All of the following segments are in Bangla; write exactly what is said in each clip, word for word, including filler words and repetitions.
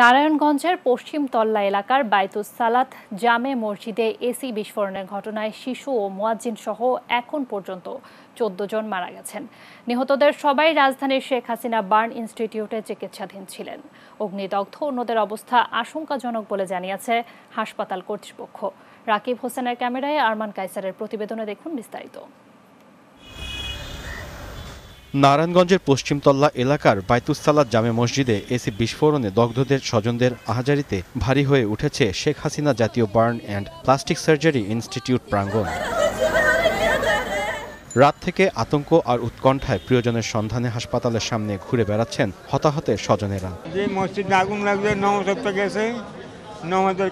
নারায়ণগঞ্জের পশ্চিম তল্লা এলাকার বাইতুস সালাত জামে মসজিদে এসি বিস্ফোরণের ঘটনায় শিশু ও মুয়াজ্জিন সহ এখন পর্যন্ত চৌদ্দ জন মারা গেছেন। নিহতদের সবাই রাজধানীর শেখ হাসিনা বার্ন ইনস্টিটিউটে চিকিৎসাধীন ছিলেন। অগ্নিদগ্ধ অন্যদের অবস্থা আশঙ্কাজনক বলে জানিয়েছে হাসপাতাল কর্তৃপক্ষ। রাকিব হোসেনের ক্যামেরায় আরমান কায়সারের প্রতিবেদনে দেখুন বিস্তারিত। নারায়ণগঞ্জের পশ্চিমতল্লা এলাকার বাইতুস সালাত জামে মসজিদে এসি বিস্ফোরণে দগ্ধদের স্বজনদের আহাজারিতে ভারী হয়ে উঠেছে শেখ হাসিনা জাতীয় burn and plastic surgery institute প্রাঙ্গণ। রাত থেকে আতঙ্ক আর উৎকণ্ঠায় প্রিয়জনের সন্ধানে হাসপাতালের সামনে ঘুরে বেড়াচ্ছেন হতাহতের স্বজনেরা। যে মসজিদে আগুন লাগবে নমস্কার গেছে, আহতদের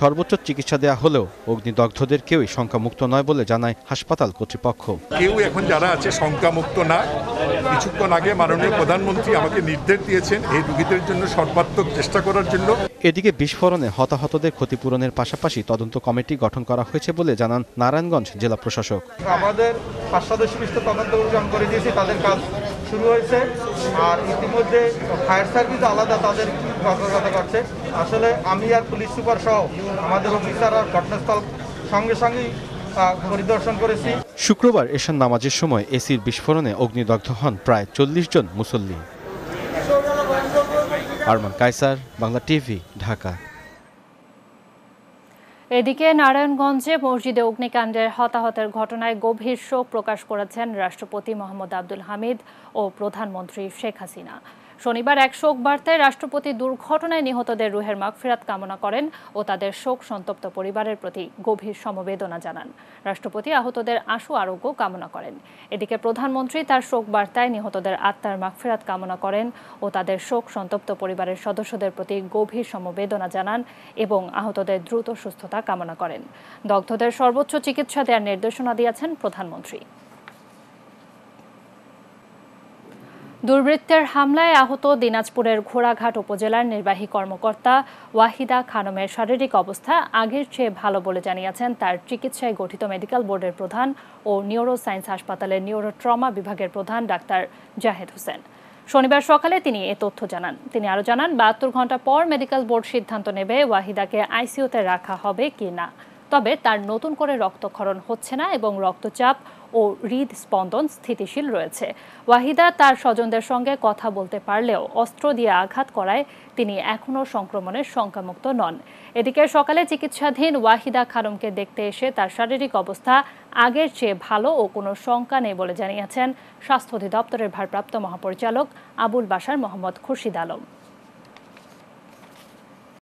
সর্বোচ্চ চিকিৎসা দেয়া হলেও অগ্নিদগ্ধদের কেউই শঙ্কামুক্ত নয় বলে জানায় হাসপাতাল কর্তৃপক্ষ। কেউ এখন যারা আছে শঙ্কামুক্ত না। কিছুক্ষণ আগে মাননীয় প্রধানমন্ত্রী আমাকে নির্দেশ দিয়েছেন এই রোগীদের জন্য সর্বাত্মক চেষ্টা করার জন্য। এদিকে বিস্ফোরণে হতাহতদের ক্ষতিপূরণের পাশাপাশি তদন্ত কমিটি গঠন করা হয়েছে বলে জানান নারায়ণগঞ্জ জেলা প্রশাসক। আমাদের তদন্ত করে দিয়েছি, তাদের কাজ শুরু হয়েছে। আর ইতিমধ্যে ফায়ার সার্ভিস আলাদা তাদের তৎপরতা করছে। আসলে আমি আর পুলিশ সুপার সহ আমাদের অফিসাররা ঘটনাস্থল সঙ্গে সঙ্গেই পরিদর্শন করেছি। শুক্রবার এশার নামাজের সময় এসির বিস্ফোরণে অগ্নিদগ্ধ হন প্রায় চল্লিশ জন মুসল্লি। আরমান কায়সার, বাংলা টিভি, ঢাকা। এদিকে নারায়ণগঞ্জে মসজিদে অগ্নিকাণ্ডের হতাহতের ঘটনায় গভীর শোক প্রকাশ করেছেন রাষ্ট্রপতি মোহাম্মদ আব্দুল হামিদ ও প্রধানমন্ত্রী শেখ হাসিনা। শনিবার এক শোক বার্তায় রাষ্ট্রপতি দুর্ঘটনায় নিহতদের রুহের মাগফিরাত কামনা করেন ও তাদের শোক সন্তপ্ত পরিবারের প্রতি গভীর সমবেদনা জানান। রাষ্ট্রপতি আহতদের আশু আরোগ্য কামনা করেন। এদিকে প্রধানমন্ত্রী তার শোক বার্তায় নিহতদের আত্মার মাগফিরাত কামনা করেন ও তাদের শোক সন্তপ্ত পরিবারের সদস্যদের প্রতি গভীর সমবেদনা জানান এবং আহতদের দ্রুত সুস্থতা কামনা করেন। দগ্ধদের সর্বোচ্চ চিকিৎসা দেওয়ার নির্দেশনা দিয়েছেন প্রধানমন্ত্রী। দুর্বৃত্তের হামলায় আহত দিনাজপুরের ঘোড়াঘাট উপজেলার নির্বাহী কর্মকর্তা ওয়াহিদা খানমের শারীরিক অবস্থা আগের চেয়ে ভালো বলে জানিয়েছেন তার চিকিৎসায় গঠিত মেডিকেল বোর্ডের প্রধান ও নিউরো সায়েন্স হাসপাতালের নিউরো ট্রমা বিভাগের প্রধান ডাক্তার জাহেদ হুসেন। শনিবার সকালে তিনি এ তথ্য জানান। তিনি আরও জানান, বাহাত্তর ঘন্টা পর মেডিকেল বোর্ড সিদ্ধান্ত নেবে ওয়াহিদাকে আইসিইউতে রাখা হবে কি না। তবে তার নতুন করে রক্তক্ষরণ হচ্ছে না এবং রক্তচাপ ও হৃদস্পন্দন স্থিতিশীল রয়েছে। ওয়াহিদা তার স্বজনদের সঙ্গে কথা বলতে পারলেও অস্ত্র দিয়ে আঘাত করায় তিনি এখনও সংক্রমণের শঙ্কামুক্ত নন। এদিকে সকালে চিকিৎসাধীন ওয়াহিদা খানমকে দেখতে এসে তার শারীরিক অবস্থা আগের চেয়ে ভালো ও কোনো শঙ্কা নেই বলে জানিয়েছেন স্বাস্থ্য অধিদপ্তরের ভারপ্রাপ্ত মহাপরিচালক আবুল বাশার মোহাম্মদ খুরশিদ আলম।